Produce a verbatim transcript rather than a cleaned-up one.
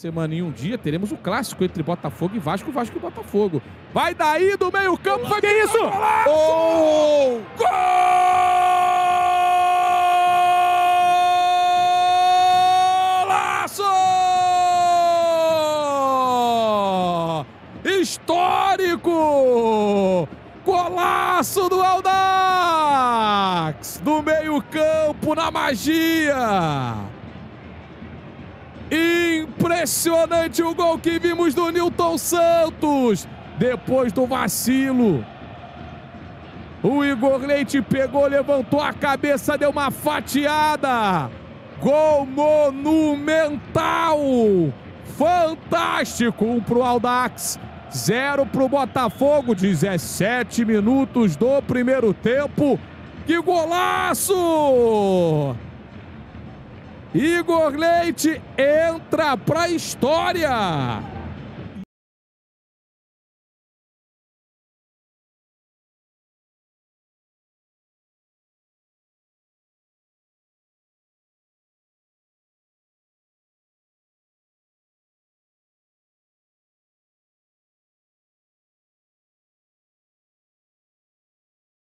Semana em um dia teremos o clássico entre Botafogo e Vasco, Vasco e Botafogo. Vai daí do meio campo, foi que isso? Gol! Golaço! Histórico! Golaço do Audax! Do meio campo na magia! Impressionante o gol que vimos do Nilton Santos, depois do vacilo. O Higor Leite pegou, levantou a cabeça, deu uma fatiada. Gol monumental, fantástico, um pro Audax, zero pro Botafogo, dezessete minutos do primeiro tempo. Que golaço! Higor Leite entra pra história!